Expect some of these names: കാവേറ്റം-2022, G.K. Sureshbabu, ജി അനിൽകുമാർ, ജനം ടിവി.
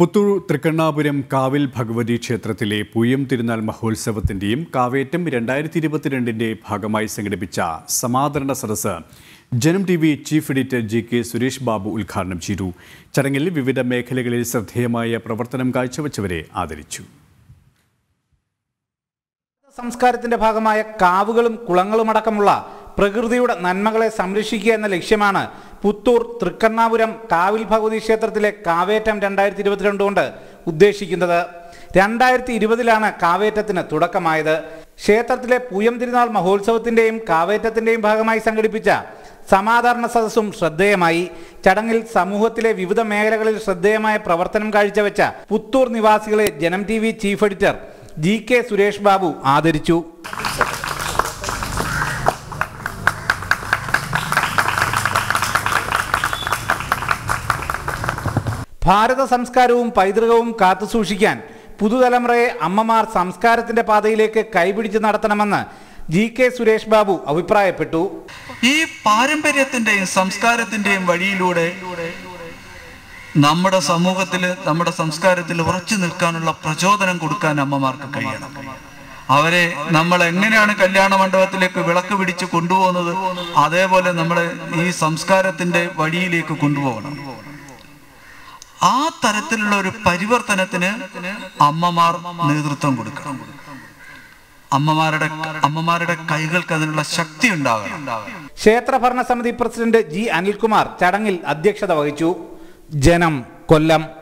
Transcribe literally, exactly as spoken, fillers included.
പുത്തൂർ തൃക്കണ്ണാപുരം കാവിൽ ഭഗവതി ക്ഷേത്രത്തിലെ പൂയം തിരുനാൾ മഹോത്സവത്തിന്റെയും കാവേറ്റം രണ്ടായിരത്തി ഇരുപത്തിരണ്ട്-ന്റെ ഭാഗമായി സംഘടിപ്പിച്ച സമാദരണ സദസ്സ് ജനം ടിവി chief editor G K Sureshbabu ഉദ്ഘാടനം ചെയ്തു. ചടങ്ങിൽ വിവിധ മേഖലകളിൽ ശ്രദ്ധേയമായ പ്രവർത്തനം കാഴ്ചവെച്ചവരെ ആദരിച്ചു. സംസ്കാരത്തിന്റെ ഭാഗമായ കാവുകളും കുളങ്ങളും അടക്കമുള്ള പ്രകൃതിയുടെ നന്മകളെ സംരക്ഷിക്കുക എന്ന ലക്ഷ്യമാണ് പുത്തൂർ തൃക്കണ്ണാപുരം കാവിൽ ഭഗവതി ക്ഷേത്രത്തിലെ കാവേറ്റം രണ്ടായിരത്തി ഇരുപത്തിരണ്ട് കൊണ്ട് ഉദ്ദേശിക്കുന്നത്. രണ്ടായിരത്തി ഇരുപതിലാണ് കാവേറ്റത്തിന് തുടക്കമായത്. ക്ഷേത്രത്തിലെ പൂയം തിരുനാൾ മഹോത്സവത്തിൻ്റെയും കാവേറ്റത്തിൻ്റെയും ഭാഗമായി സംഘടിപ്പിച്ച സമാദരണ സദസ്സും ശ്രദ്ധേയമായി. ചടങ്ങിൽ സമൂഹത്തിലെ വിവിധ മേഖലകളിൽ ശ്രദ്ധേയമായ പ്രവർത്തനം കാഴ്ചവെച്ച പുത്തൂർ നിവാസികളെ Janam T V chief editor G K Sureshbabu ആദരിച്ചു. ഭാരത സംസ്കാരവും പൈതൃകവും കാത്തുസൂക്ഷിക്കാൻ പുതുതലമുറയെ അമ്മമാർ സംസ്കാരത്തിന്റെ പാതയിലേക്ക് കൈപിടിച്ച് നടത്തണമെന്ന് ജി കെ സുരേഷ്ബാബു അഭിപ്രായപ്പെട്ടു. ഈ പാരമ്പര്യത്തിന്റെയും സംസ്കാരത്തിന്റെയും വഴിയിലൂടെ നമ്മുടെ സമൂഹത്തിൽ നമ്മുടെ സംസ്കാരത്തിൽ ഉറച്ചു നിൽക്കാനുള്ള പ്രചോദനം കൊടുക്കാൻ അമ്മമാർക്ക് കഴിയണം. അവരെ നമ്മൾ എങ്ങനെയാണ് കല്യാണ മണ്ഡപത്തിലേക്ക് വിളക്ക് പിടിച്ച് കൊണ്ടുപോകുന്നത്, അതേപോലെ നമ്മൾ ഈ സംസ്കാരത്തിന്റെ വഴിയിലേക്ക് കൊണ്ടുപോകണം. ആ തരത്തിലുള്ള ഒരു പരിവർത്തനത്തിന് അമ്മമാർ നേതൃത്വം കൊടുക്കണം. അമ്മമാരുടെ അമ്മമാരുടെ കൈകൾക്ക് അതിനുള്ള ശക്തി ഉണ്ടാകണം. ക്ഷേത്ര ഭരണ സമിതി പ്രസിഡന്റ് ജി അനിൽകുമാർ ചടങ്ങിൽ അധ്യക്ഷത വഹിച്ചു. ജനം കൊല്ലം.